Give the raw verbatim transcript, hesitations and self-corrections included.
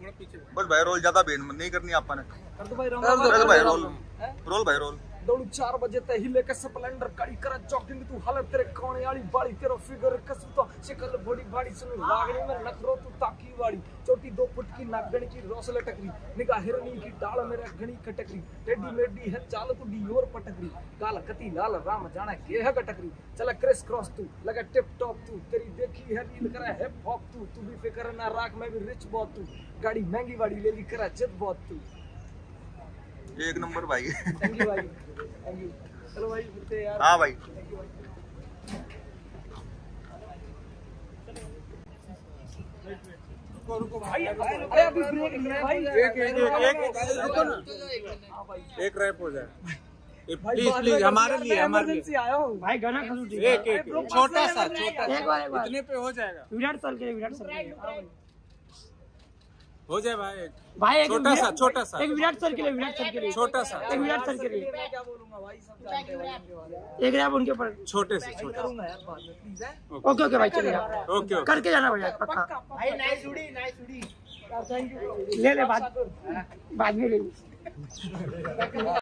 थोड़ा पीछे बस भाई रोल ज्यादा भेड़ नहीं करनी आप ने कर दो भाई रोल रोल भाई रोल दौड़ू चार बजे तक ही लेकर स्प्लेंडर गाड़ी करा जॉगिंग तू हालत तेरे कोने वाली बाड़ी तेरा फिगर कसुता शक्ल बड़ी बाड़ी सुन लागनी में नखरो तू ताकी वाली छोटी दो फुट की नागण की रोसले टकरी निगाह हिरनी की डाल मेरा घणी खटकरी टेडी मेडी है चाल तू डी और पटकरी काल कति लाल राम जाने के है कटकरी चला क्रिस क्रॉस तू लगा टिप टॉप तू तेरी देखी है रील करा हिप हॉप तू तू भी फिकर ना राख मैं भी रिच बहुत तू गाड़ी महंगी वाली ले ली करा जिद बहुत तू एक नंबर भाई थैंक यू भाई थैंक यू चलो भाई मिलते यार हां भाई थैंक यू भाई रुको रुको भाई अरे अभी ब्रेक ले भाई एक एक एक रुको ना हां भाई एक रैप हो जाए प्लीज प्लीज हमारे लिए हमारे लिए आया हूं भाई गाना खसू ठीक है एक एक छोटा सा छोटा इतने पे हो जाएगा विराट सर के विराट सर के हो जाए भाई भाई छोटा सा छोटा सा एक विराट सर के लिए विराट सर के लिए छोटा सा एक विराट सर के लिए मैं क्या बोलूंगा भाई सब एक रैप उनके ऊपर छोटे से छोटा करूंगा यार बाद में प्लीज है ओके ओके भाई चलिए ओके ओके करके जाना भैया पक्का भाई नाइस उड़ी नाइस उड़ी थैंक यू ले ले बाद बाद में ले